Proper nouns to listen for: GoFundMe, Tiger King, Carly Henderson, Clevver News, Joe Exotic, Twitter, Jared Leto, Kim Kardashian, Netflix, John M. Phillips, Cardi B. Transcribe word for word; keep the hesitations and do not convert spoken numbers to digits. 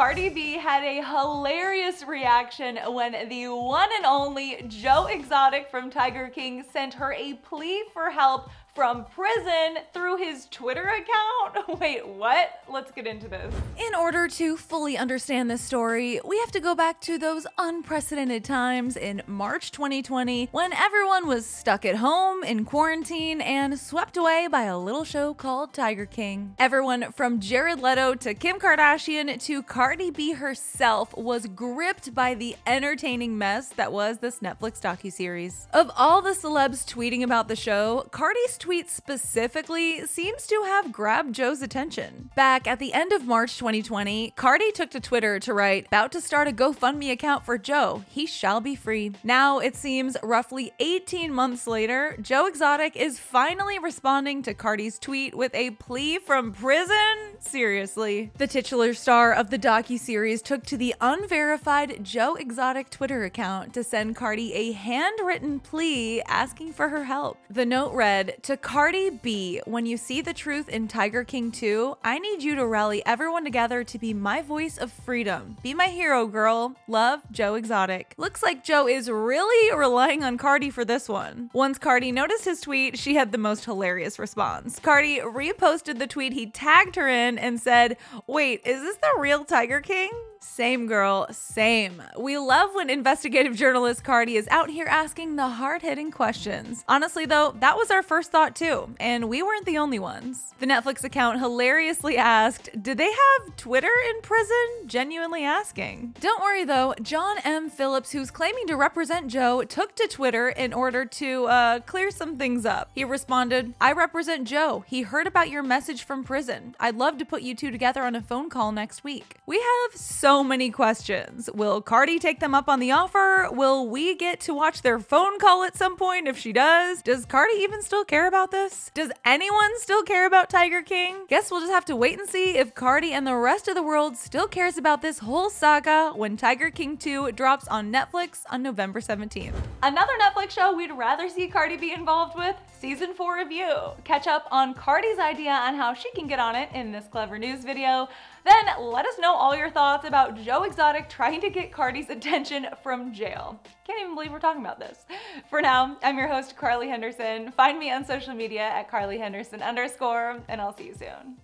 Cardi B had a hilarious reaction when the one and only Joe Exotic from Tiger King sent her a plea for help from prison through his Twitter account. Wait, what? Let's get into this. In order to fully understand this story, we have to go back to those unprecedented times in March twenty twenty when everyone was stuck at home in quarantine and swept away by a little show called Tiger King. Everyone from Jared Leto to Kim Kardashian to Cardi B herself was gripped by the entertaining mess that was this Netflix docuseries. Of all the celebs tweeting about the show, Cardi's tweet specifically seems to have grabbed Joe's attention. Back at the end of March twenty twenty, Cardi took to Twitter to write, "About to start a GoFundMe account for Joe. He shall be free." Now it seems roughly eighteen months later, Joe Exotic is finally responding to Cardi's tweet with a plea from prison? Seriously. The titular star of the docuseries took to the unverified Joe Exotic Twitter account to send Cardi a handwritten plea asking for her help. The note read, "To Cardi B, when you see the truth in Tiger King two, I need you to rally everyone together to be my voice of freedom. Be my hero, girl. Love, Joe Exotic." Looks like Joe is really relying on Cardi for this one. Once Cardi noticed his tweet, she had the most hilarious response. Cardi reposted the tweet he tagged her in and said, "Wait, is this the real Tiger King? Same girl, same. We love when investigative journalist Cardi is out here asking the hard-hitting questions." Honestly though, that was our first thought too, and we weren't the only ones. The Netflix account hilariously asked, "Did they have Twitter in prison?" Genuinely asking. Don't worry though, John M. Phillips, who's claiming to represent Joe, took to Twitter in order to uh, clear some things up. He responded, "I represent Joe. He heard about your message from prison. I'd love to put you two together on a phone call next week. We have so So many questions. Will Cardi take them up on the offer? Will we get to watch their phone call at some point if she does? Does Cardi even still care about this? Does anyone still care about Tiger King? Guess we'll just have to wait and see if Cardi and the rest of the world still cares about this whole saga when Tiger King two drops on Netflix on November seventeenth. Another Netflix show we'd rather see Cardi be involved with, Season four Review. Catch up on Cardi's idea on how she can get on it in this Clevver News video. Then let us know all your thoughts about Joe Exotic trying to get Cardi's attention from jail. Can't even believe we're talking about this. For now, I'm your host, Carly Henderson. Find me on social media at Carly Henderson underscore, and I'll see you soon.